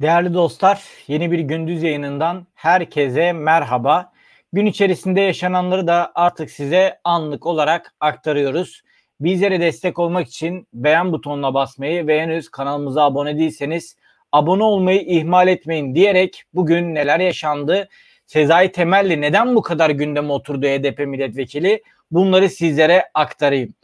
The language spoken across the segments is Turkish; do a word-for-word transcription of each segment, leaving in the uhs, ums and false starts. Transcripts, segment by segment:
Değerli dostlar, yeni bir gündüz yayınından herkese merhaba. Gün içerisinde yaşananları da artık size anlık olarak aktarıyoruz. Bizlere destek olmak için beğen butonuna basmayı ve henüz kanalımıza abone değilseniz abone olmayı ihmal etmeyin diyerek bugün neler yaşandı? Sezai Temelli neden bu kadar gündeme oturdu H D P milletvekili? Bunları sizlere aktarayım.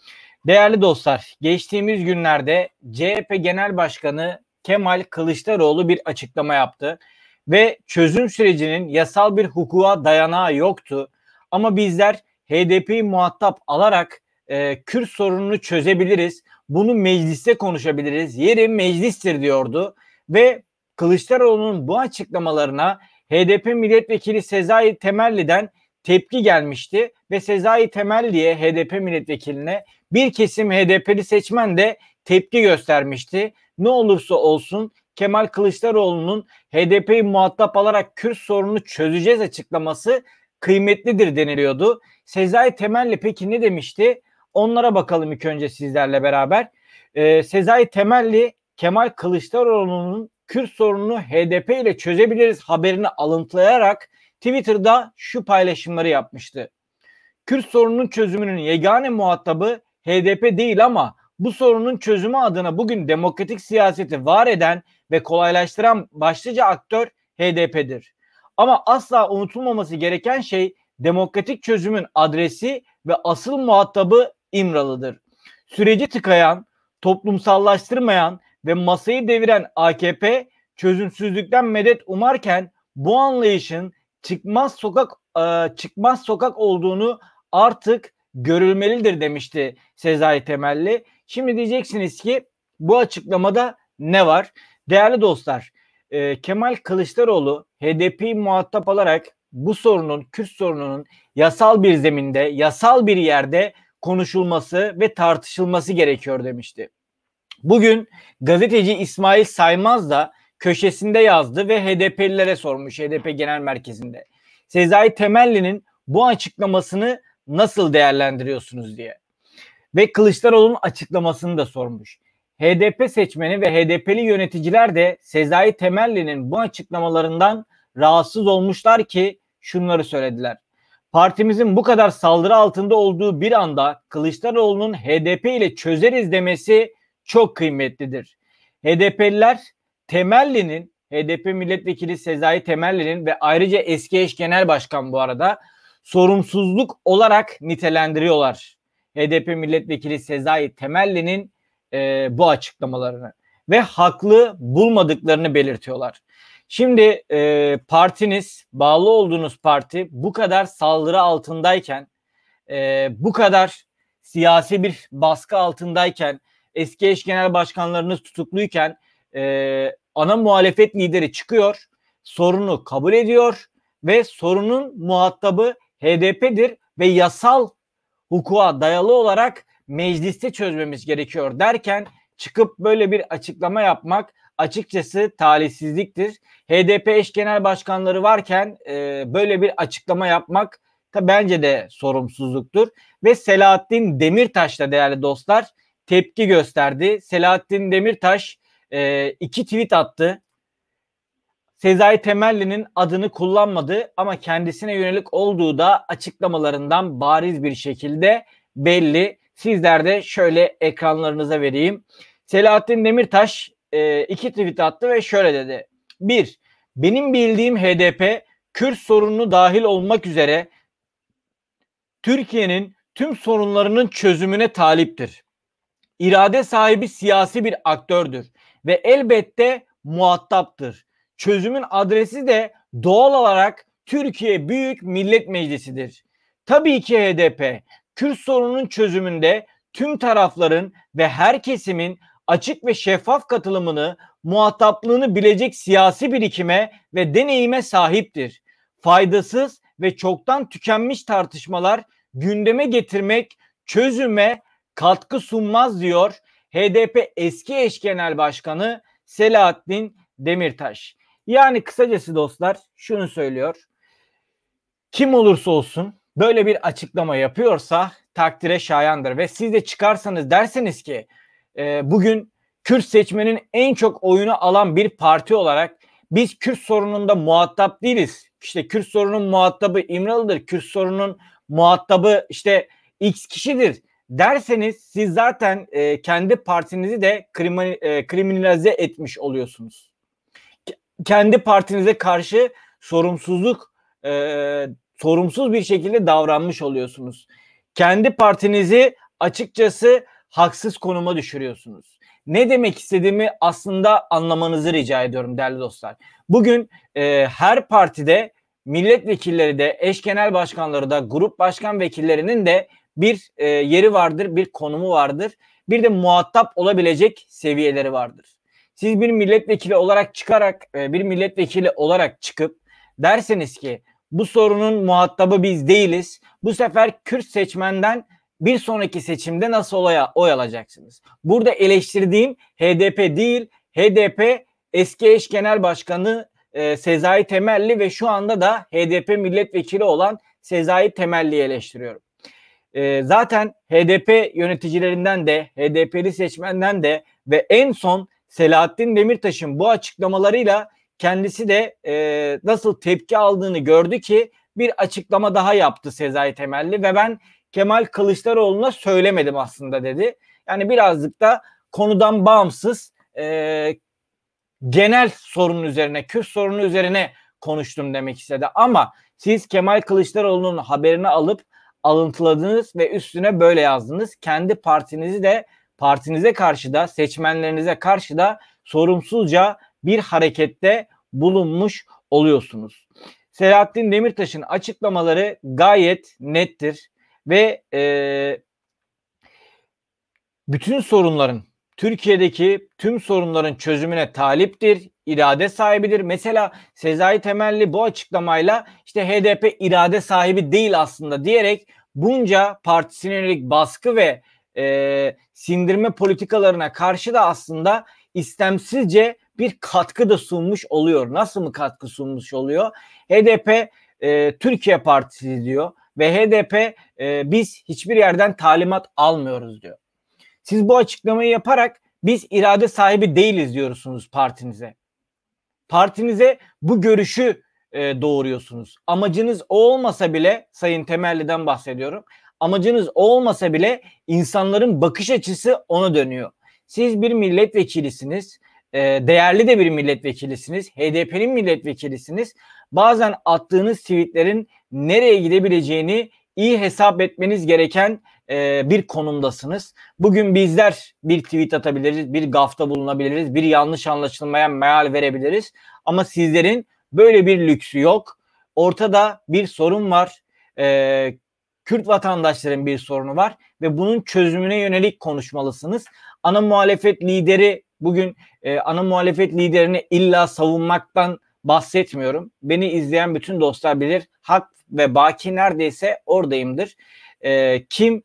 Değerli dostlar, geçtiğimiz günlerde C H P Genel Başkanı Kemal Kılıçdaroğlu bir açıklama yaptı ve çözüm sürecinin yasal bir hukuka dayanağı yoktu. Ama bizler H D P'yi muhatap alarak e, Kürt sorununu çözebiliriz, bunu mecliste konuşabiliriz, yeri meclistir diyordu. Ve Kılıçdaroğlu'nun bu açıklamalarına H D P milletvekili Sezai Temelli'den tepki gelmişti ve Sezai Temelli'ye, H D P milletvekiline bir kesim H D P'li seçmen de tepki göstermişti. Ne olursa olsun Kemal Kılıçdaroğlu'nun H D P'yi muhatap alarak Kürt sorununu çözeceğiz açıklaması kıymetlidir deniliyordu. Sezai Temelli peki ne demişti? Onlara bakalım ilk önce sizlerle beraber. Ee, Sezai Temelli Kemal Kılıçdaroğlu'nun Kürt sorununu H D P ile çözebiliriz haberini alıntılayarak Twitter'da şu paylaşımları yapmıştı. Kürt sorununun çözümünün yegane muhatabı H D P değil ama bu sorunun çözümü adına bugün demokratik siyaseti var eden ve kolaylaştıran başlıca aktör H D P'dir. Ama asla unutulmaması gereken şey demokratik çözümün adresi ve asıl muhatabı İmralı'dır. Süreci tıkayan, toplumsallaştırmayan ve masayı deviren A K P çözümsüzlükten medet umarken bu anlayışın çıkmaz sokak çıkmaz sokak olduğunu artık görülmelidir demişti Sezai Temelli. Şimdi diyeceksiniz ki bu açıklamada ne var? Değerli dostlar, e, Kemal Kılıçdaroğlu H D P'yi muhatap alarak bu sorunun, Kürt sorununun yasal bir zeminde, yasal bir yerde konuşulması ve tartışılması gerekiyor demişti. Bugün gazeteci İsmail Saymaz da köşesinde yazdı ve H D P'lilere sormuş H D P Genel Merkezi'nde. Sezai Temelli'nin bu açıklamasını nasıl değerlendiriyorsunuz diye. Ve Kılıçdaroğlu'nun açıklamasını da sormuş. H D P seçmeni ve H D P'li yöneticiler de Sezai Temelli'nin bu açıklamalarından rahatsız olmuşlar ki şunları söylediler. Partimizin bu kadar saldırı altında olduğu bir anda Kılıçdaroğlu'nun H D P ile çözeriz demesi çok kıymetlidir. H D P'liler Temelli'nin, H D P milletvekili Sezai Temelli'nin ve ayrıca eski eş genel başkan bu arada sorumsuzluk olarak nitelendiriyorlar H D P milletvekili Sezai Temelli'nin e, bu açıklamalarını ve haklı bulmadıklarını belirtiyorlar. Şimdi e, partiniz, bağlı olduğunuz parti bu kadar saldırı altındayken, e, bu kadar siyasi bir baskı altındayken, eski eş genel başkanlarınız tutukluyken e, ana muhalefet lideri çıkıyor, sorunu kabul ediyor ve sorunun muhatabı H D P'dir ve yasal hukuka dayalı olarak mecliste çözmemiz gerekiyor derken çıkıp böyle bir açıklama yapmak açıkçası talihsizliktir. H D P eş genel başkanları varken e, böyle bir açıklama yapmak da bence de sorumsuzluktur. Ve Selahattin Demirtaş da değerli dostlar tepki gösterdi. Selahattin Demirtaş e, iki tweet attı. Sezai Temelli'nin adını kullanmadı ama kendisine yönelik olduğu da açıklamalarından bariz bir şekilde belli. Sizler de şöyle ekranlarınıza vereyim. Selahattin Demirtaş e, iki tweet attı ve şöyle dedi. bir. Benim bildiğim H D P, Kürt sorununu dahil olmak üzere Türkiye'nin tüm sorunlarının çözümüne taliptir. İrade sahibi siyasi bir aktördür ve elbette muhataptır. Çözümün adresi de doğal olarak Türkiye Büyük Millet Meclisi'dir. Tabii ki H D P, Kürt sorununun çözümünde tüm tarafların ve her kesimin açık ve şeffaf katılımını, muhataplığını bilecek siyasi birikime ve deneyime sahiptir. Faydasız ve çoktan tükenmiş tartışmalar gündeme getirmek çözüme katkı sunmaz diyor H D P eski eş genel başkanı Selahattin Demirtaş. Yani kısacası dostlar şunu söylüyor. Kim olursa olsun böyle bir açıklama yapıyorsa takdire şayandır. Ve siz de çıkarsanız derseniz ki e, bugün Kürt seçmenin en çok oyunu alan bir parti olarak Biz Kürt sorununda muhatap değiliz. İşte Kürt sorunun muhatabı İmralı'dır. Kürt sorunun muhatabı işte X kişidir derseniz siz zaten e, kendi partinizi de krimi, e, kriminalize etmiş oluyorsunuz. K kendi partinize karşı sorumsuzluk e, sorumsuz bir şekilde davranmış oluyorsunuz. Kendi partinizi açıkçası haksız konuma düşürüyorsunuz. Ne demek istediğimi aslında anlamanızı rica ediyorum değerli dostlar. Bugün e, her partide milletvekilleri de, eş genel başkanları da, grup başkan vekillerinin de bir e, yeri vardır, bir konumu vardır. Bir de muhatap olabilecek seviyeleri vardır. Siz bir milletvekili olarak çıkarak, e, bir milletvekili olarak çıkıp derseniz ki bu sorunun muhatabı biz değiliz. Bu sefer Kürt seçmenden bir sonraki seçimde nasıl olaya oy alacaksınız? Burada eleştirdiğim H D P değil, H D P eski eş genel başkanı e, Sezai Temelli ve şu anda da H D P milletvekili olan Sezai Temelli'yi eleştiriyorum. E, zaten H D P yöneticilerinden de, H D P'li seçmenden de ve en son Selahattin Demirtaş'ın bu açıklamalarıyla kendisi de e, nasıl tepki aldığını gördü ki bir açıklama daha yaptı Sezai Temelli ve ben Kemal Kılıçdaroğlu'na söylemedim aslında dedi. Yani birazcık da konudan bağımsız e, genel sorunun üzerine, Kürt sorunu üzerine konuştum demek istedi. Ama siz Kemal Kılıçdaroğlu'nun haberini alıp alıntıladınız ve üstüne böyle yazdınız. Kendi partinizi de, partinize karşı da, seçmenlerinize karşı da sorumsuzca bir harekette bulunmuş oluyorsunuz. Selahattin Demirtaş'ın açıklamaları gayet nettir. Ve e, bütün sorunların, Türkiye'deki tüm sorunların çözümüne taliptir, irade sahibidir. Mesela Sezai Temelli bu açıklamayla işte H D P irade sahibi değil aslında diyerek bunca partisine yönelik baskı ve e, sindirme politikalarına karşı da aslında istemsizce bir katkı da sunmuş oluyor. Nasıl mı katkı sunmuş oluyor? H D P e, Türkiye Partisi diyor. Ve H D P e, biz hiçbir yerden talimat almıyoruz diyor. Siz bu açıklamayı yaparak biz irade sahibi değiliz diyorsunuz partinize. Partinize bu görüşü e, doğuruyorsunuz. Amacınız o olmasa bile, Sayın Temelli'den bahsediyorum. Amacınız o olmasa bile insanların bakış açısı ona dönüyor. Siz bir milletvekilisiniz. E, değerli de bir milletvekilisiniz. H D P'nin milletvekilisiniz. Bazen attığınız tweetlerin nereye gidebileceğini iyi hesap etmeniz gereken e, bir konumdasınız. Bugün bizler bir tweet atabiliriz, bir gafta bulunabiliriz, bir yanlış anlaşılmaya meal verebiliriz. Ama sizlerin böyle bir lüksü yok. Ortada bir sorun var. E, Kürt vatandaşların bir sorunu var ve bunun çözümüne yönelik konuşmalısınız. Ana muhalefet lideri bugün e, ana muhalefet liderini illa savunmaktan bahsetmiyorum. Beni izleyen bütün dostlar bilir. Hak ve baki neredeyse oradayımdır. E, kim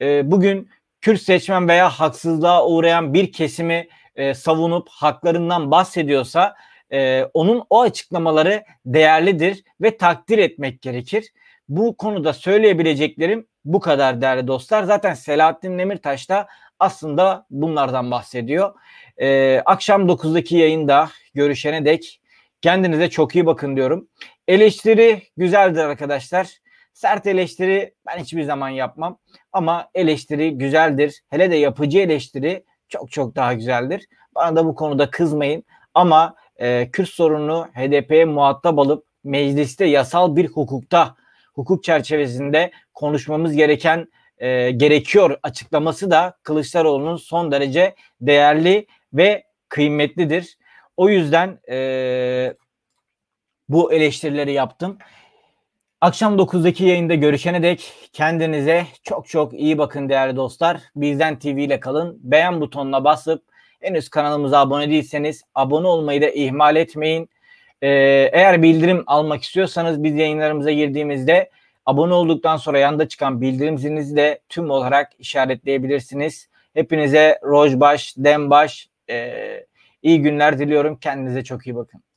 e, bugün Kürt seçmen veya haksızlığa uğrayan bir kesimi e, savunup haklarından bahsediyorsa e, onun o açıklamaları değerlidir ve takdir etmek gerekir. Bu konuda söyleyebileceklerim bu kadar değerli dostlar. Zaten Selahattin Demirtaş da aslında bunlardan bahsediyor. E, akşam dokuz'daki yayında görüşene dek kendinize çok iyi bakın diyorum. Eleştiri güzeldir arkadaşlar. Sert eleştiri ben hiçbir zaman yapmam. Ama eleştiri güzeldir. Hele de yapıcı eleştiri çok çok daha güzeldir. Bana da bu konuda kızmayın. Ama e, Kürt sorununu H D P'ye muhatap alıp mecliste yasal bir hukukta, hukuk çerçevesinde konuşmamız gereken e, gerekiyor açıklaması da Kılıçdaroğlu'nun son derece değerli ve kıymetlidir. O yüzden e, bu eleştirileri yaptım. Akşam dokuz'daki yayında görüşene dek kendinize çok çok iyi bakın değerli dostlar. Bizden T V ile kalın. Beğen butonuna basıp henüz kanalımıza abone değilseniz abone olmayı da ihmal etmeyin. E, eğer bildirim almak istiyorsanız biz yayınlarımıza girdiğimizde abone olduktan sonra yanda çıkan bildirim zilinizi de tüm olarak işaretleyebilirsiniz. Hepinize rojbaş, dembaş, e, İyi günler diliyorum. Kendinize çok iyi bakın.